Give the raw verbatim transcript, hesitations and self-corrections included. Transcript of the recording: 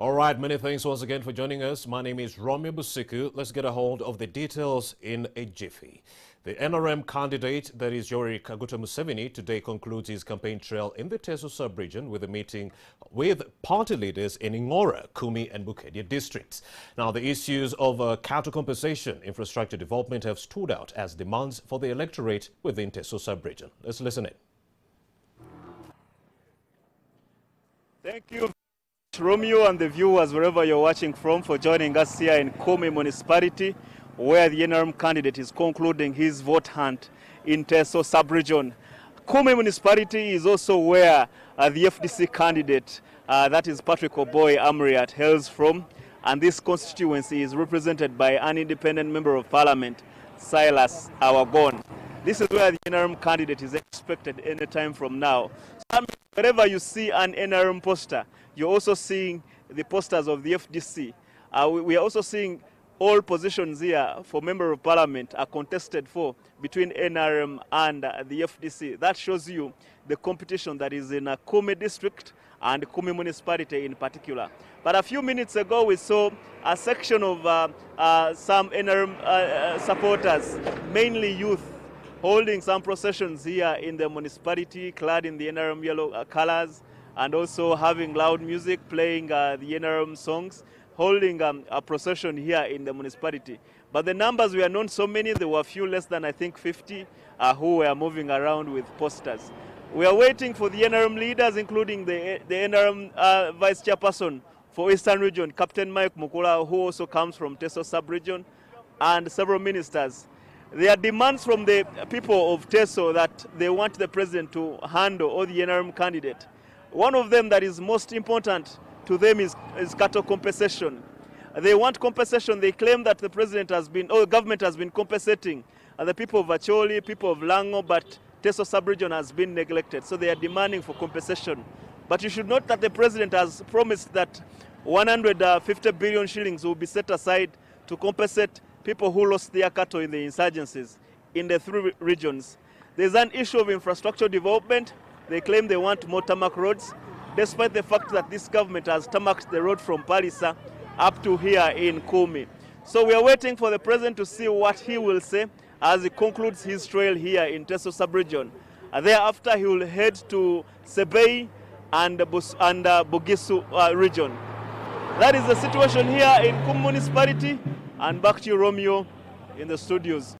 All right, many thanks once again for joining us. My name is Romeo Busiku. Let's get a hold of the details in a jiffy. The N R M candidate, that is Yori Kaguta Museveni, today concludes his campaign trail in the TESO sub-region with a meeting with party leaders in Ngora, Kumi and Bukedia districts. Now, the issues of uh, cattle compensation, infrastructure development have stood out as demands for the electorate within TESO sub-region. Let's listen in. Thank you, Romeo, and the viewers wherever you're watching from, for joining us here in Kumi municipality, where the N R M candidate is concluding his vote hunt in TESO sub-region. Kumi municipality is also where uh, the F D C candidate, uh, that is Patrick Oboy Amriat, hails from, and this constituency is represented by an independent member of parliament, Silas Awagon. This is where the N R M candidate is expected any time from now. So wherever you see an N R M poster, you're also seeing the posters of the F D C. Uh, we, we are also seeing all positions here for Member of Parliament are contested for between N R M and uh, the F D C. That shows you the competition that is in uh, Kumi district and Kumi municipality in particular. But a few minutes ago, we saw a section of uh, uh, some N R M uh, uh, supporters, mainly youth, holding some processions here in the municipality, clad in the N R M yellow uh, colors, and also having loud music, playing uh, the N R M songs, holding um, a procession here in the municipality. But the numbers were not so many. There were a few less than, I think, fifty uh, who were moving around with posters. We are waiting for the N R M leaders, including the, the N R M uh, vice chairperson for Eastern Region, Captain Mike Mukula, who also comes from TESO sub-region, and several ministers. There are demands from the people of TESO that they want the president to handle, or the N R M candidate. One of them that is most important to them is, is cattle compensation. They want compensation. They claim that the president has been, or the government has been compensating uh, the people of Acholi, people of Lango, but TESO sub-region has been neglected. So they are demanding for compensation. But you should note that the president has promised that one hundred fifty billion shillings will be set aside to compensate people who lost their cattle in the insurgencies in the three regions. There's an issue of infrastructure development. They claim they want more tarmac roads, despite the fact that this government has tarmacked the road from Palisa up to here in Kumi. So we are waiting for the president to see what he will say as he concludes his trail here in TESO sub-region. Uh, thereafter, he will head to Sebei and, uh, and uh, Bugisu uh, region. That is the situation here in Kumi municipality. And back to you, Romeo, in the studios.